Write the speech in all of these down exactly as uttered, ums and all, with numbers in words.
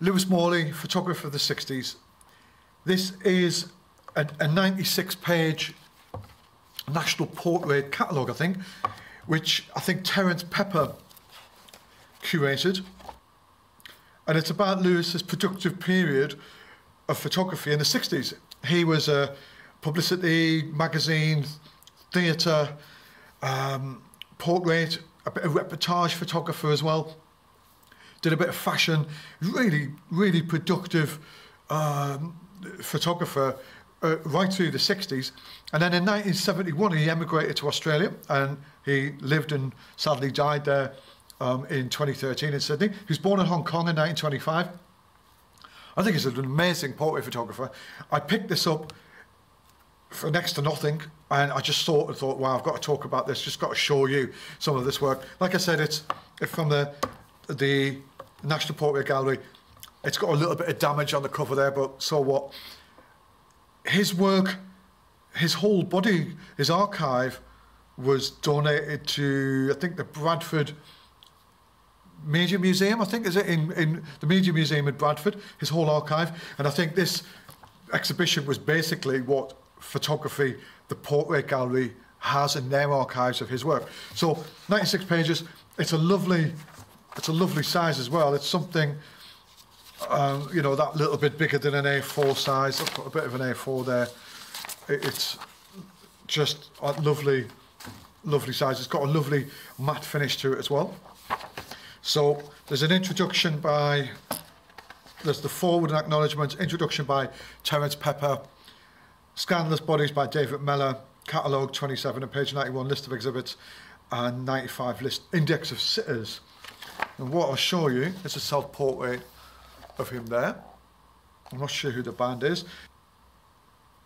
Lewis Morley, photographer of the sixties. This is a ninety-six page National Portrait catalogue, I think, which I think Terence Pepper curated. And it's about Lewis's productive period of photography in the sixties. He was a publicity, magazine, theatre, um, portrait, a bit of reportage photographer as well. Did a bit of fashion, really, really productive um, photographer uh, right through the sixties. And then in nineteen seventy-one, he emigrated to Australia, and he lived and sadly died there um, in twenty thirteen in Sydney. He was born in Hong Kong in nineteen twenty-five. I think he's an amazing portrait photographer. I picked this up for next to nothing, and I just thought and thought, wow, I've got to talk about this, just got to show you some of this work. Like I said, it's from the, the National Portrait Gallery. It's got a little bit of damage on the cover there, but so what? His work, his whole body, his archive was donated to, I think, the Bradford Media Museum, I think, is it? In, in the Media Museum in Bradford, his whole archive. And I think this exhibition was basically what photography, the Portrait Gallery, has in their archives of his work. So, ninety-six pages, it's a lovely, it's a lovely size as well. It's something, um, you know, that little bit bigger than an A four size. I've got a bit of an A four there. It, it's just a lovely, lovely size. It's got a lovely matte finish to it as well. So there's an introduction by, there's the forward and acknowledgements, introduction by Terence Pepper, Scandalous Bodies by David Mellor, catalogue twenty-seven and page ninety-one, list of exhibits, and ninety-five list, index of sitters. And what I'll show you is a self-portrait of him there. I'm not sure who the band is.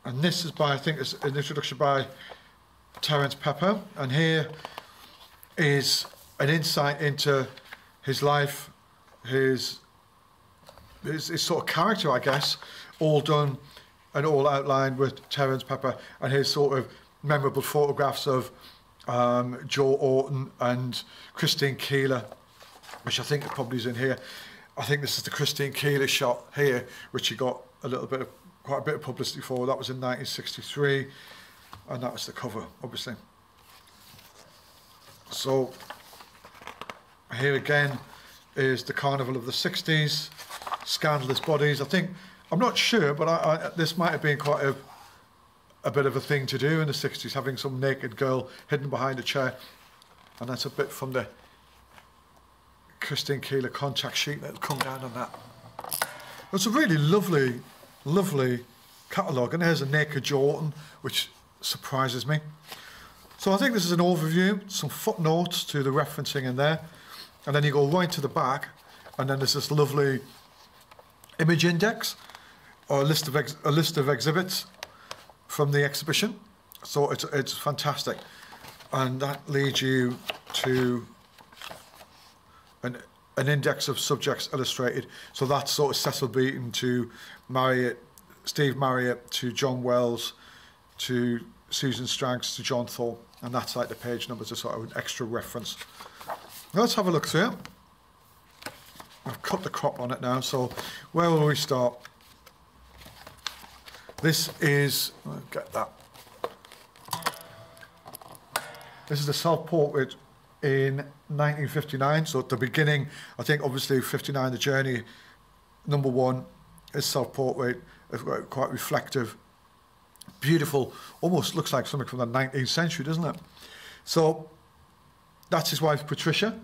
And this is by, I think it's an introduction by Terence Pepper. And here is an insight into his life, his, his, his sort of character, I guess, all done and all outlined with Terence Pepper, and his sort of memorable photographs of um, Joe Orton and Christine Keeler, which I think probably is in here. I think this is the Christine Keeler shot here, which he got a little bit of, quite a bit of publicity for. That was in nineteen sixty-three, and that was the cover, obviously. So here again is the Carnival of the sixties, Scandalous Bodies. I think, I'm not sure, but I, I, this might have been quite a, a bit of a thing to do in the sixties, having some naked girl hidden behind a chair. And that's a bit from the Christine Keeler contact sheet that'll come down on that. It's a really lovely, lovely catalogue. And there's a naked Jordan, which surprises me. So I think this is an overview, some footnotes to the referencing in there. And then you go right to the back, and then there's this lovely image index, or a list of, ex a list of exhibits from the exhibition. So it's, it's fantastic. And that leads you to an, an index of subjects illustrated. So that's sort of Cecil Beaton to Marriott, Steve Marriott to John Wells to Susan Stranks to John Thorpe. And that's like the page numbers are sort of an extra reference. Now let's have a look through it. I've cut the crop on it now, so where will we start? This is, get that. This is the self-portrait in nineteen fifty-nine, so at the beginning, I think obviously fifty-nine, the journey, number one is self-portrait, quite reflective, beautiful, almost looks like something from the nineteenth century, doesn't it? So that's his wife, Patricia.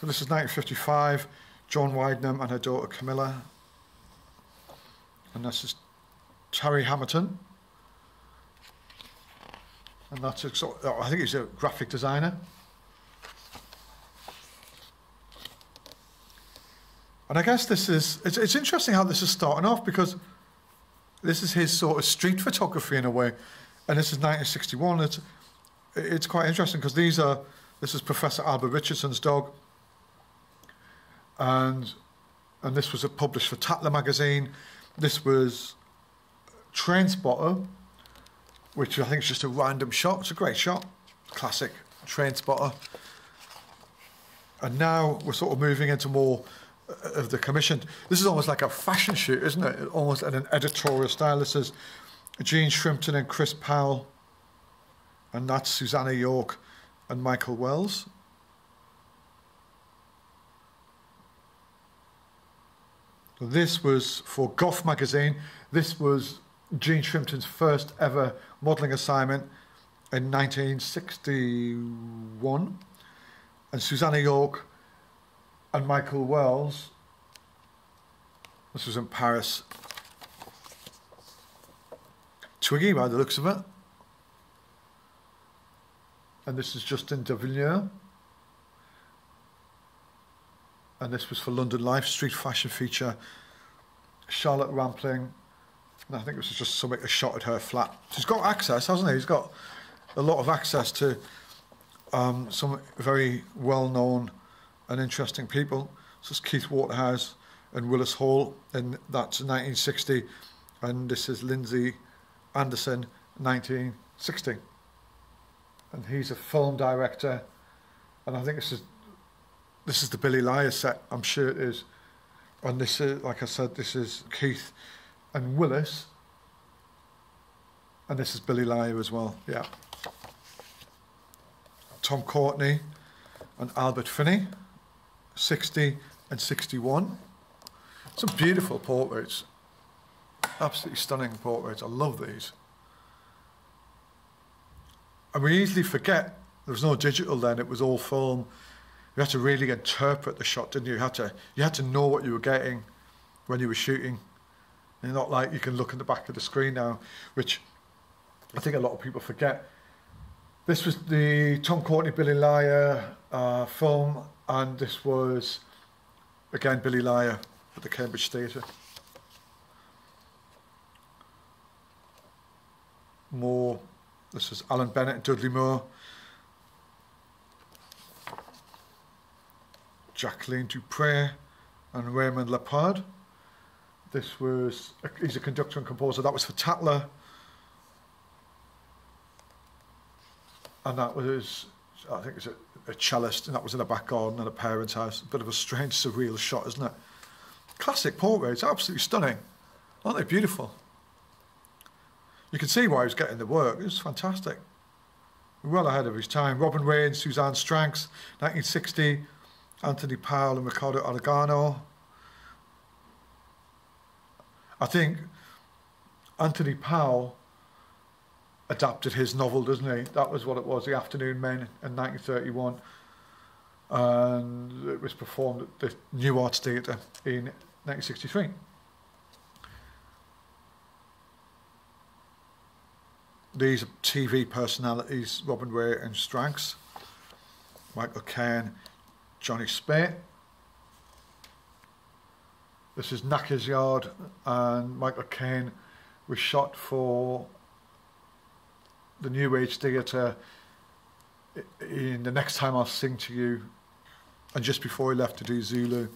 So this is nineteen fifty-five, John Widnham and her daughter, Camilla. And this is Terry Hamilton. And that's, a, so, I think he's a graphic designer. And I guess this is, it's, it's interesting how this is starting off, because this is his sort of street photography in a way. And this is nineteen sixty-one. It's, it's quite interesting because these are, this is Professor Albert Richardson's dog. And, and this was a published for Tatler magazine. This was Trainspotter, which I think is just a random shot. It's a great shot, classic Trainspotter. And now we're sort of moving into more of the commission. This is almost like a fashion shoot, isn't it? Almost at an editorial style. This is Jean Shrimpton and Chris Powell, and that's Susanna York and Michael Wells. This was for Gough magazine. This was Jean Shrimpton's first ever modelling assignment in nineteen sixty-one. And Susanna York and Michael Wells, this was in Paris. Twiggy by the looks of it. And this is Justin Devigneur. And this was for London Life, street fashion feature, Charlotte Rampling. And I think this was just somebody a shot at her flat. She's got access, hasn't he? He's got a lot of access to um, some very well-known and interesting people. This is Keith Waterhouse and Willis Hall, and that's nineteen sixty. And this is Lindsay Anderson, nineteen sixty. And he's a film director. And I think this is This is the Billy Liar set, I'm sure it is. And this is, like I said, this is Keith and Willis. And this is Billy Liar as well, yeah. Tom Courtney and Albert Finney, sixty and sixty-one. Some beautiful portraits. Absolutely stunning portraits, I love these. And we easily forget, there was no digital then, it was all film. You had to really interpret the shot, didn't you? You had to, you had to know what you were getting when you were shooting. And not like you can look at the back of the screen now, which I think a lot of people forget. This was the Tom Courtney, Billy Liar uh, film, and this was, again, Billy Liar at the Cambridge Theatre. Moore, this is Alan Bennett and Dudley Moore. Jacqueline Dupré and Raymond Lepard. This was, a, he's a conductor and composer. That was for Tatler. And that was, I think it's a, a cellist, and that was in a back garden at a parent's house. A bit of a strange, surreal shot, isn't it? Classic portraits, absolutely stunning. Aren't they beautiful? You can see why he was getting the work. It was fantastic. Well ahead of his time. Robin Ray and Susan Stranks, nineteen sixty. Anthony Powell and Ricardo Oregano. I think Anthony Powell adapted his novel, doesn't he? That was what it was, The Afternoon Men in nineteen thirty-one. And it was performed at the New Arts Theatre in nineteen sixty-three. These are T V personalities, Robin Ray and Stranks, Michael Cairn, Johnny Speight. This is Knacker's Yard, and Michael Cairn was shot for the New Age Theatre in The Next Time I'll Sing to You, and just before he left to do Zulu.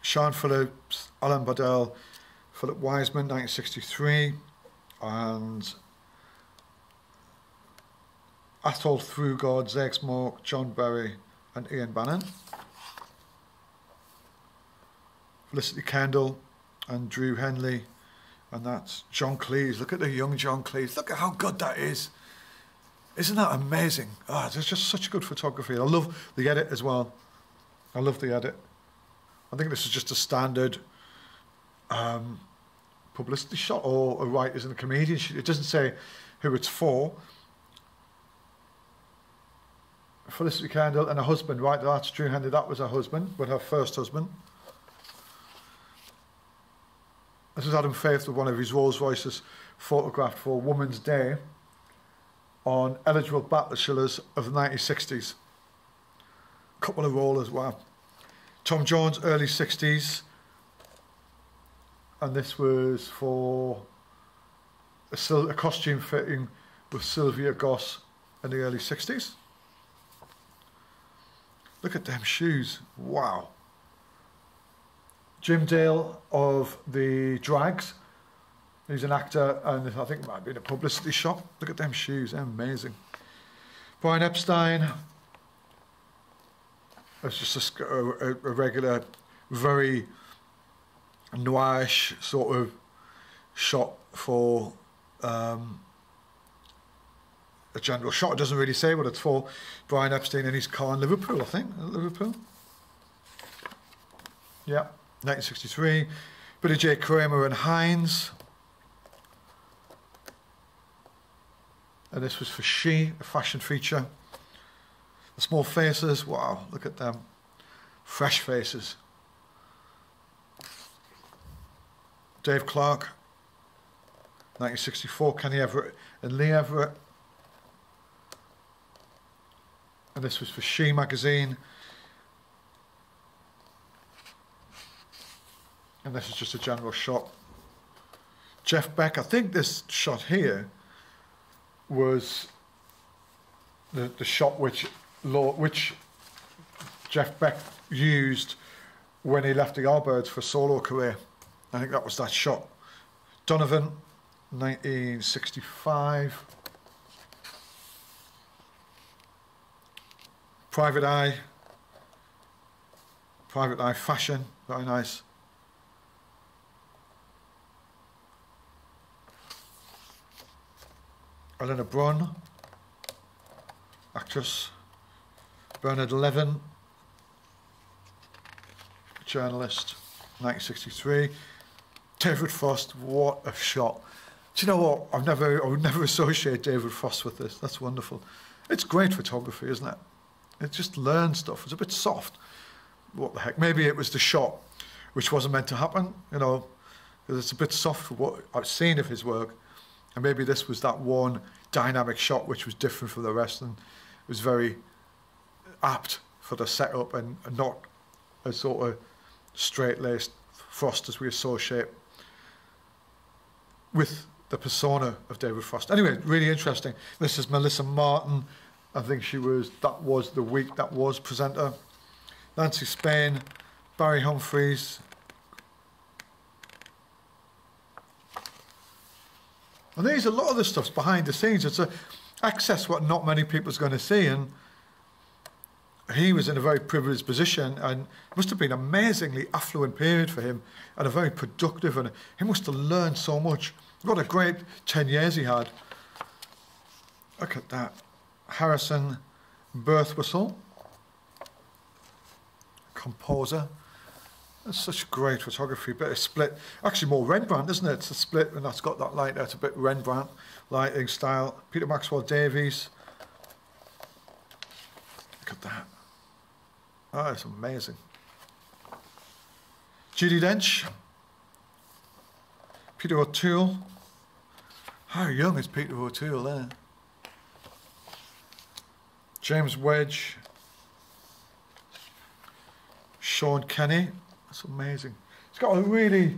Sean Phillips, Alan Bardell, Philip Wiseman, nineteen sixty-three, and Athol Throughgard, Zex Mork, John Berry, and Ian Bannon. Felicity Kendal and Drew Henley, and that's John Cleese. Look at the young John Cleese. Look at how good that is. Isn't that amazing? Ah, oh, there's just such good photography. I love the edit as well. I love the edit. I think this is just a standard um, publicity shot, or a writers and a comedian. It doesn't say who it's for. Felicity Kendal and her husband, right? That's Drew Henley. That was her husband, but her first husband. This is Adam Faith with one of his Rolls Royces, photographed for Woman's Day on eligible bachelors of the nineteen sixties. Couple of rollers, wow. Tom Jones, early sixties, and this was for a, a costume fitting with Sylvia Goss in the early sixties. Look at them shoes, wow. Jim Dale of the Drags, he's an actor, and I think it might be in a publicity shop. Look at them shoes, they're amazing. Brian Epstein, It's just a, a, a regular, very noirish sort of shot for um, a general shot. It doesn't really say what it's for. Brian Epstein in his car in Liverpool, I think. Liverpool? Yeah, nineteen sixty-three. Bit of J. Kramer and Hines. And this was for She, a fashion feature. The small faces, wow, look at them. Fresh faces. Dave Clark, nineteen sixty-four, Kenny Everett and Lee Everett. And this was for She magazine. And this is just a general shot. Jeff Beck, I think this shot here was the, the shot which, Lord, which Jeff Beck used when he left the Yardbirds for a solo career. I think that was that shot. Donovan, nineteen sixty-five. Private Eye. Private Eye fashion, very nice. Elena Brunn, actress. Bernard Levin, journalist, nineteen sixty-three. David Frost, what a shot. Do you know what? I've never, I would never associate David Frost with this. That's wonderful. It's great photography, isn't it? It just learns stuff. It's a bit soft. What the heck? Maybe it was the shot which wasn't meant to happen, you know, because it's a bit soft for what I've seen of his work. And maybe this was that one dynamic shot which was different from the rest and it was very apt for the setup and not a sort of straight-laced Frost as we associate with the persona of David Frost. Anyway, really interesting. This is Melissa Martin. I think she was, that was the week that was presenter. Nancy Spain, Barry Humphries. And these, a lot of the stuff's behind the scenes. It's a access what not many people's going to see. And he was in a very privileged position and must have been an amazingly affluent period for him and a very productive. And he must have learned so much. What a great ten years he had. Look at that. Harrison Birthwhistle, composer. That's such great photography, bit of split. Actually more Rembrandt, isn't it? It's a split and that's got that light there. It's a bit Rembrandt lighting style. Peter Maxwell Davies. Look at that. Oh, that's amazing. Judy Dench. Peter O'Toole. How young is Peter O'Toole there? James Wedge. Sean Kenny, that's amazing. He's got a really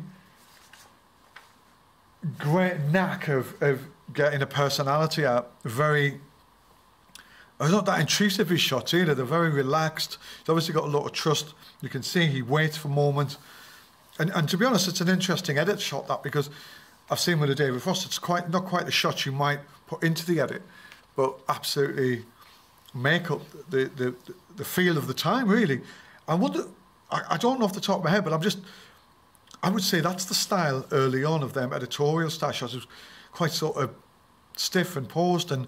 great knack of, of getting a personality out. Very, they're not that intrusive, his shots either. They're very relaxed. He's obviously got a lot of trust. You can see he waits for a moment. And, and to be honest, it's an interesting edit shot, that, because I've seen with the David Frost, it's quite not quite the shot you might put into the edit, but absolutely make up the, the, the feel of the time, really. I wonder, I, I don't know off the top of my head, but I'm just, I would say that's the style early on of them editorial style shots. It was quite sort of stiff and posed, and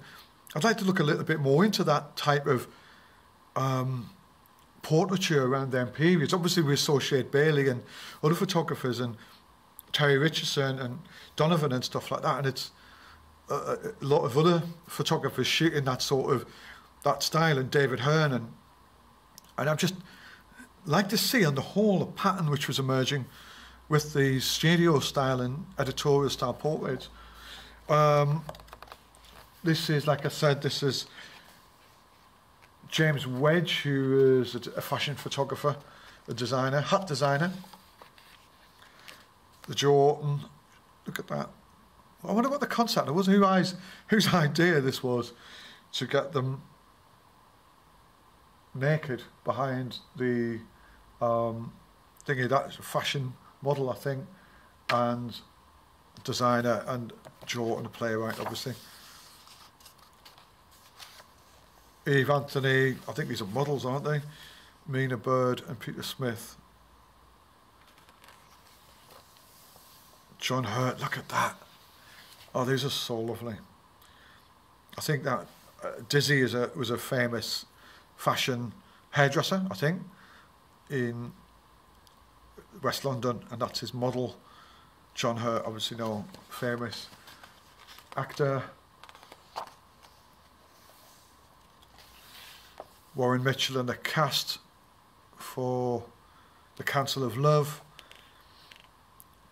I'd like to look a little bit more into that type of um, portraiture around them periods. Obviously we associate Bailey and other photographers and Terry Richardson and Donovan and stuff like that, and it's a, a lot of other photographers shooting that sort of, that style, and David Hearn, and, and I'm just, like to see on the whole a pattern which was emerging with the studio style and editorial style portraits. Um, this is, like I said, this is James Wedge, who is a fashion photographer, a designer, hat designer. The Joe Orton, look at that. I wonder what the concept was, who eyes, whose idea this was to get them naked behind the um, thingy. That's a fashion model, I think, and designer, and Joe and a playwright, obviously. Eve Anthony, I think these are models, aren't they? Mina Bird and Peter Smith. John Hurt, look at that. Oh, these are so lovely. I think that uh, Dizzy is a, was a famous fashion hairdresser, I think, in West London, and that's his model. John Hurt, obviously no famous actor. Warren Mitchell and the cast for The Council of Love.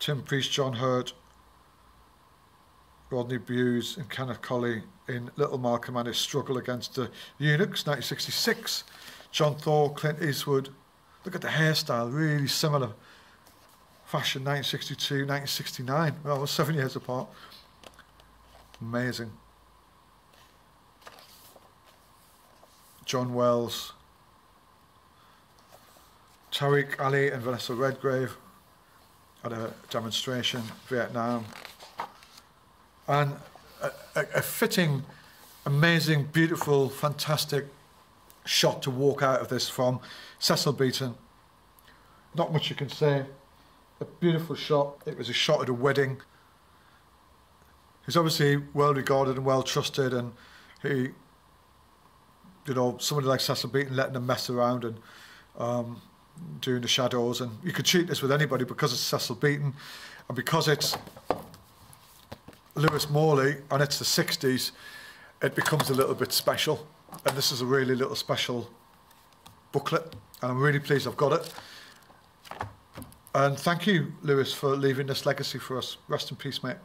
Tim Priest, John Hurt, Rodney Bewes and Kenneth Colley in Little Malcolm and His Struggle Against the Eunuchs, nineteen sixty-six. John Thor, Clint Eastwood. Look at the hairstyle, really similar. Fashion, nineteen sixty-two, nineteen sixty-nine. Well, we're seven years apart. Amazing. John Wells. Tariq Ali and Vanessa Redgrave at a demonstration, Vietnam. And a, a, a fitting, amazing, beautiful, fantastic shot to walk out of this from Cecil Beaton. Not much you can say. A beautiful shot. It was a shot at a wedding. He's obviously well regarded and well trusted, and he, you know, somebody like Cecil Beaton letting them mess around and um, doing the shadows. And you could treat this with anybody because it's Cecil Beaton and because it's Lewis Morley and it's the sixties, it becomes a little bit special. And this is a really little special booklet, and I'm really pleased I've got it. And thank you, Lewis, for leaving this legacy for us. Rest in peace, mate.